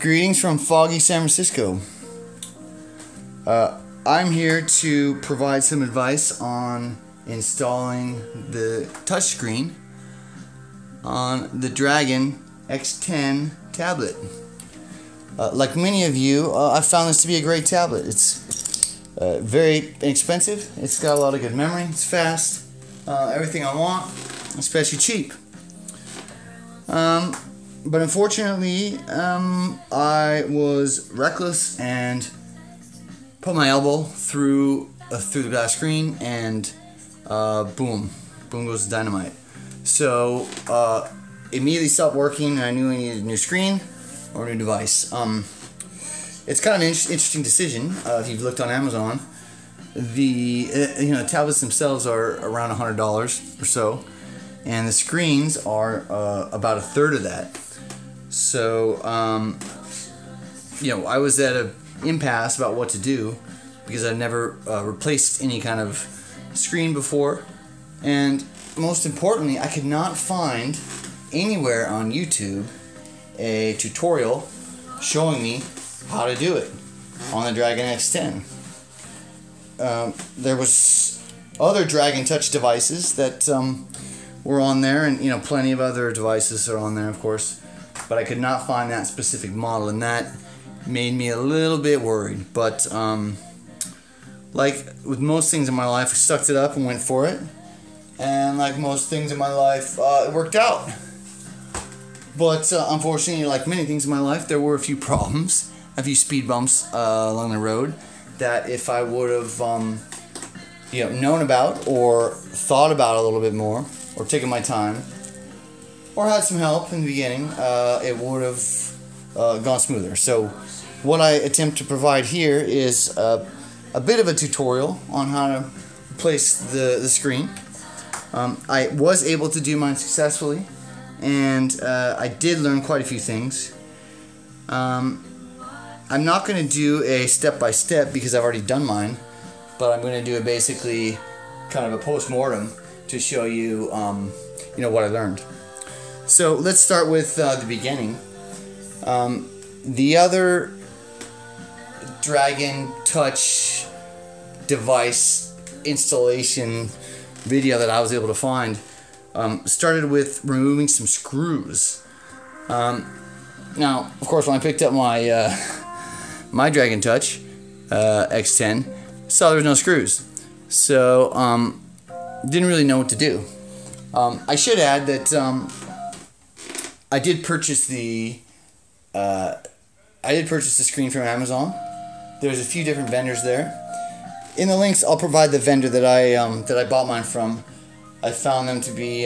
Greetings from foggy San Francisco. I'm here to provide some advice on installing the touchscreen on the Dragon X10 tablet. Like many of you, I found this to be a great tablet. It's very inexpensive. It's got a lot of good memory. It's fast. Everything I want, especially cheap. But unfortunately, I was reckless and put my elbow through the glass screen, and boom goes the dynamite. So immediately stopped working, and I knew I needed a new screen or a new device. It's kind of an interesting decision. If you've looked on Amazon, the tablets themselves are around $100 or so, and the screens are about a third of that. So, I was at an impasse about what to do because I've never replaced any kind of screen before. And most importantly, I could not find anywhere on YouTube a tutorial showing me how to do it on the Dragon X10. There was other Dragon Touch devices that were on there, and plenty of other devices are on there, of course. But I could not find that specific model, and that made me a little bit worried. But like with most things in my life, I sucked it up and went for it. And like most things in my life, it worked out. But unfortunately, like many things in my life, there were a few problems, a few speed bumps along the road that if I would have known about or thought about a little bit more, or taken my time, or had some help in the beginning, it would have gone smoother. So what I attempt to provide here is a bit of a tutorial on how to replace the screen. I was able to do mine successfully, and I did learn quite a few things. I'm not going to do a step-by-step because I've already done mine, but I'm going to do a basically kind of a post-mortem to show you what I learned. So let's start with the beginning. The other Dragon Touch device installation video that I was able to find started with removing some screws. Now, of course, when I picked up my my Dragon Touch X10, I saw there was no screws, so didn't really know what to do. I should add that. I did purchase the screen from Amazon. There's a few different vendors there. In the links, I'll provide the vendor that I bought mine from. I found them to be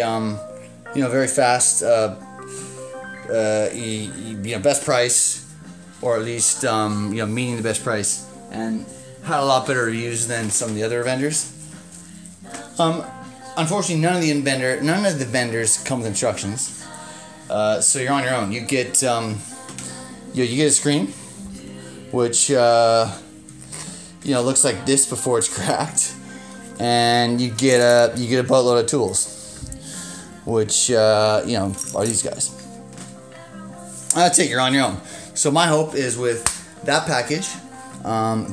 very fast, best price, or at least meeting the best price, and had a lot better reviews than some of the other vendors. Unfortunately, none of the vendors come with instructions. So you're on your own. You get you get a screen, which looks like this before it's cracked, and you get a buttload of tools, which are these guys. That's it. You're on your own. So my hope is with that package,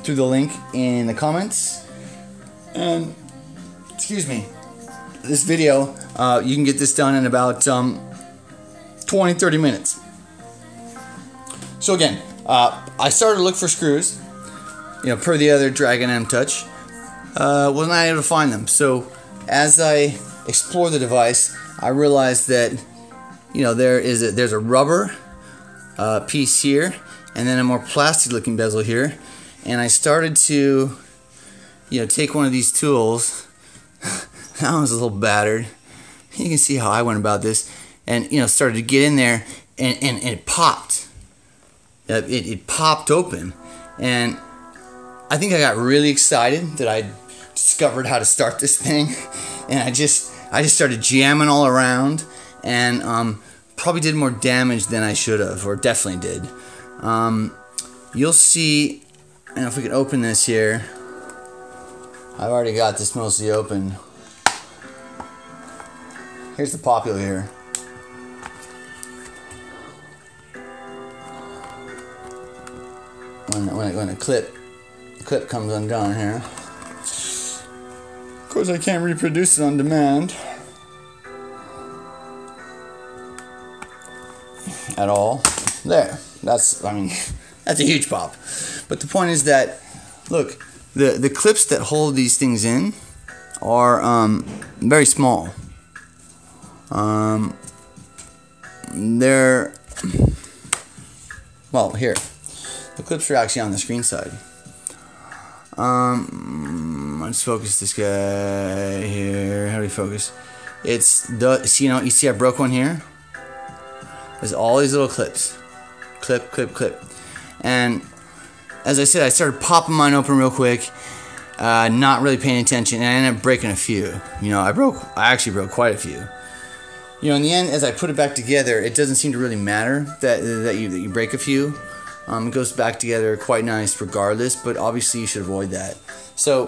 through the link in the comments, and excuse me, this video, you can get this done in about 20-30 minutes. So again, I started to look for screws, per the other Dragon M Touch. Wasn't able to find them. So as I explored the device, I realized that there's a rubber piece here, and then a more plastic-looking bezel here. And I started to take one of these tools. That one's a little battered. You can see how I went about this. And started to get in there, and it popped. It popped open, and I think I got really excited that I discovered how to start this thing, and I just started jamming all around, and probably did more damage than I should have, or definitely did. You'll see, and if we can open this here, I've already got this mostly open. Here's the popular here. when a clip comes undone here. Of course, I can't reproduce it on demand at all. There, that's a huge pop. But the point is that, look, the clips that hold these things in are very small. They're, well, here, the clips are actually on the screen side. Let's focus this guy here. How do we focus? It's the, see, you know, you see I broke one here. There's all these little clips. Clip, clip, clip. And as I said, I started popping mine open real quick, not really paying attention, and I ended up breaking a few. You know, I actually broke quite a few. You know, in the end, as I put it back together, it doesn't seem to really matter that you break a few. It goes back together quite nice regardless, but obviously you should avoid that. So,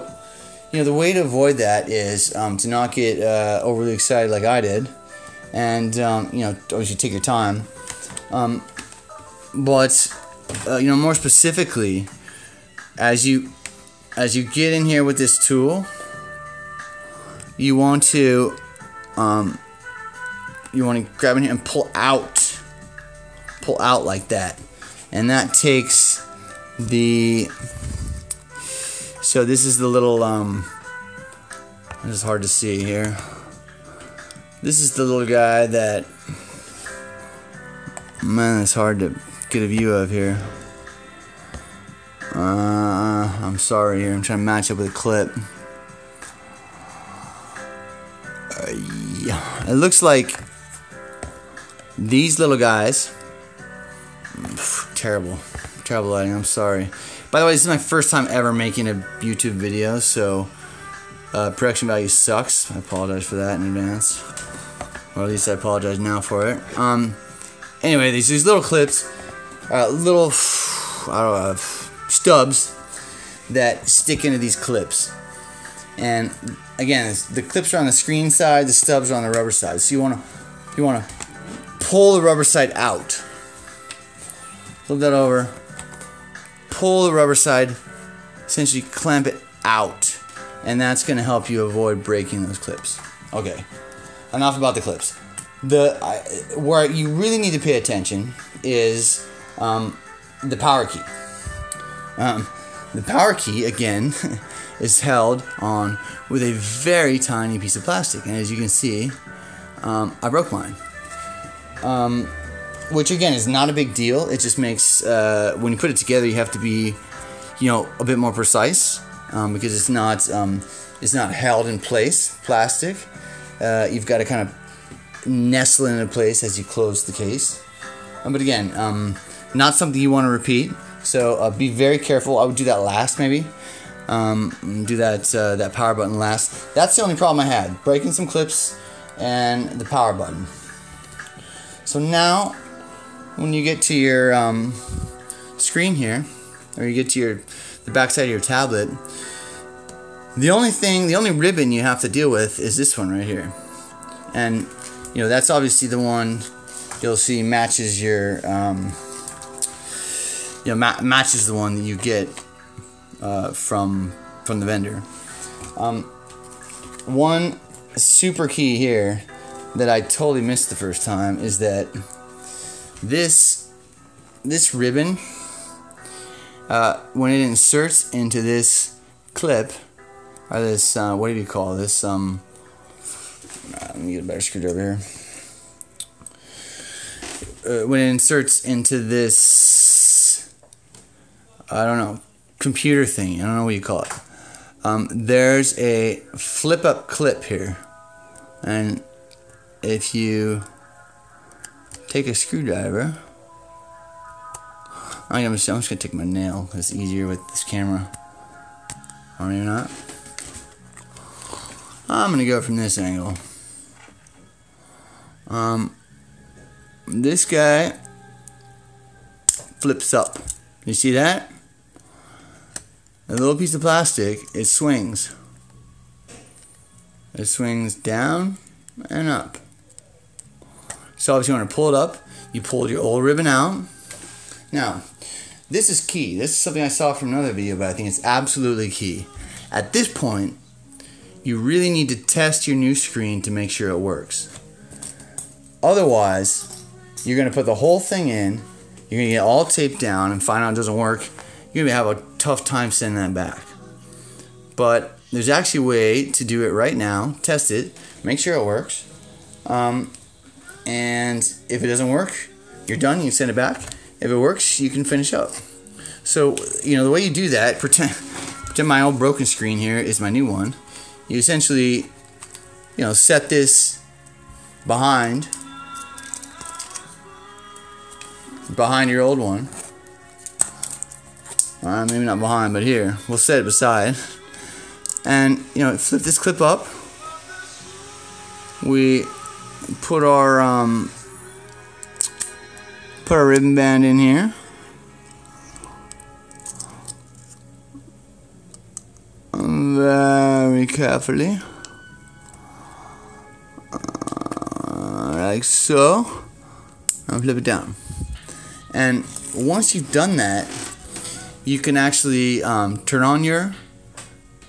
you know, the way to avoid that is to not get overly excited like I did, and, you know, obviously take your time. But you know, more specifically, as you get in here with this tool, you want to grab in here and pull out like that, and that takes the. So this is the little. This is hard to see here. This is the little guy that. Man, it's hard to get a view of here. I'm sorry here. I'm trying to match up with a clip. Yeah. It looks like these little guys. Terrible lighting. I'm sorry. By the way, this is my first time ever making a YouTube video, so production value sucks. I apologize for that in advance, or at least I apologize now for it. Anyway, these little clips, stubs that stick into these clips. And again, the clips are on the screen side, the stubs are on the rubber side. So you want to pull the rubber side out. Flip that over. Pull the rubber side, essentially clamp it out, and that's going to help you avoid breaking those clips. Okay, enough about the clips. Where you really need to pay attention is the power key. The power key, again, is held on with a very tiny piece of plastic, and as you can see, I broke mine. Which again is not a big deal. It just makes when you put it together, you have to be, you know, a bit more precise because it's not held in place plastic. You've got to kind of nestle into place as you close the case, but again, not something you want to repeat. So be very careful. I would do that last, maybe. Do that power button last. That's the only problem I had: breaking some clips and the power button. So now, when you get to your screen here, or you get to the backside of your tablet, the only ribbon you have to deal with is this one right here, and. You know, that's obviously the one you'll see matches your, you know, matches the one that you get from the vendor. One super key here that I totally missed the first time is that this ribbon, when it inserts into this clip, or this, what do you call this, let me get a better screwdriver here. When it inserts into this, I don't know, computer thing, I don't know what you call it. There's a flip up clip here, and if you take a screwdriver, I'm just gonna take my nail. It's easier with this camera. Or maybe not. I'm gonna go from this angle. This guy flips up. You see that? A little piece of plastic, it swings. It swings down and up. So obviously you want to pull it up. You pulled your old ribbon out. Now, This is key. This is something I saw from another video, but I think it's absolutely key. At this point, you really need to test your new screen to make sure it works. Otherwise, you're going to put the whole thing in, you're going to get all taped down and find out it doesn't work. You're going to have a tough time sending that back. But there's actually a way to do it right now. Test it, make sure it works. And if it doesn't work, you're done, you can send it back. If it works, you can finish up. So, you know, the way you do that, pretend my old broken screen here is my new one. You essentially, you know, set this behind your old one. Maybe not behind, but here. We'll set it beside. And, you know, flip this clip up. We put our ribbon band in here. Very carefully. Like so. And flip it down. And once you've done that, you can actually turn on your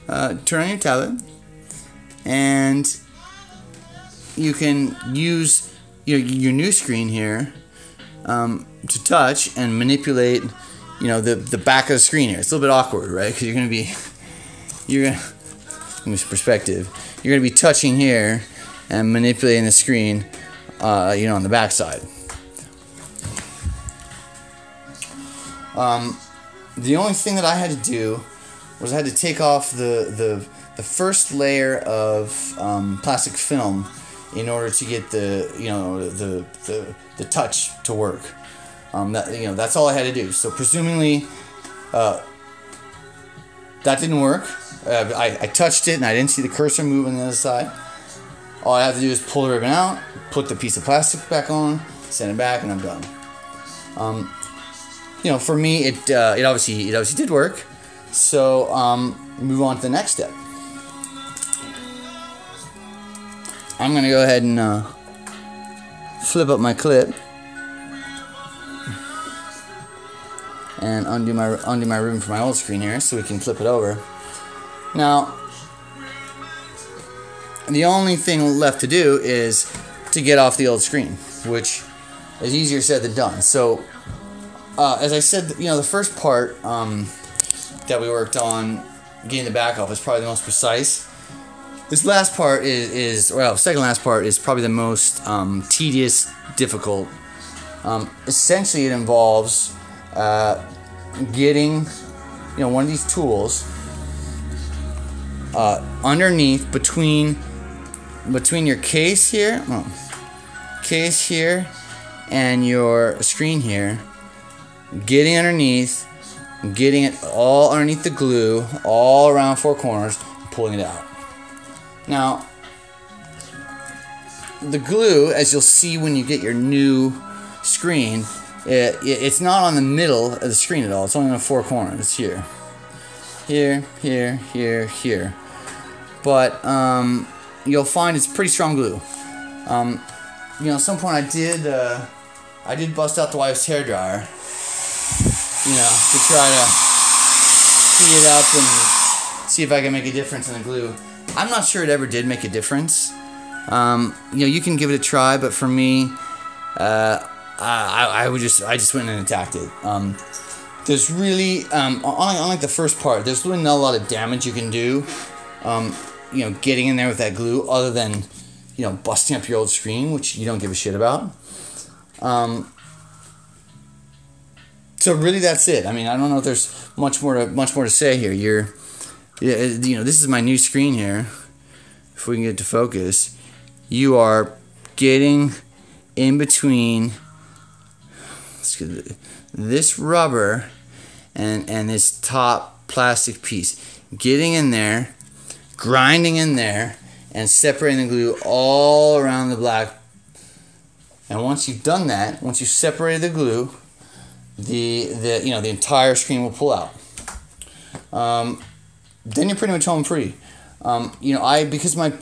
tablet, and you can use your new screen here to touch and manipulate, you know, the back of the screen here. It's a little bit awkward, right? Because you're gonna from this perspective, you're gonna be touching here and manipulating the screen, you know, on the back side. The only thing that I had to do was I had to take off the first layer of plastic film in order to get the, you know, the touch to work. That's all I had to do. So presumably, that didn't work. I touched it and I didn't see the cursor move on the other side. All I have to do is pull the ribbon out, put the piece of plastic back on, send it back, and I'm done. You know, for me, it obviously did work. So move on to the next step. I'm gonna go ahead and flip up my clip and undo my ribbon for my old screen here, so we can flip it over. Now, the only thing left to do is to get off the old screen, which is easier said than done. So. As I said, you know, the first part that we worked on, getting the back off, is probably the most precise. This last part second last part is probably the most tedious, difficult. Essentially, it involves getting, you know, one of these tools underneath, between your case here, and your screen here. Getting underneath, getting it all underneath the glue, all around four corners, pulling it out. Now, the glue, as you'll see when you get your new screen, it's not on the middle of the screen at all. It's only on the four corners. It's here. Here, here, here, here. But you'll find it's pretty strong glue. You know, at some point I did bust out the wife's hairdryer, you know, to try to heat it up and see if I can make a difference in the glue. I'm not sure it ever did make a difference. You know, you can give it a try, but for me, I just went and attacked it. There's really, unlike the first part, there's really not a lot of damage you can do, you know, getting in there with that glue, other than, you know, busting up your old screen, which you don't give a shit about. So really, that's it. I mean, I don't know if there's much more to say here. You know, this is my new screen here. If we can get it to focus, you are getting in between this rubber and this top plastic piece, getting in there, grinding in there, and separating the glue all around the black. And once you've done that, once you've separated the glue, the entire screen will pull out. Then you're pretty much home free. You know, because my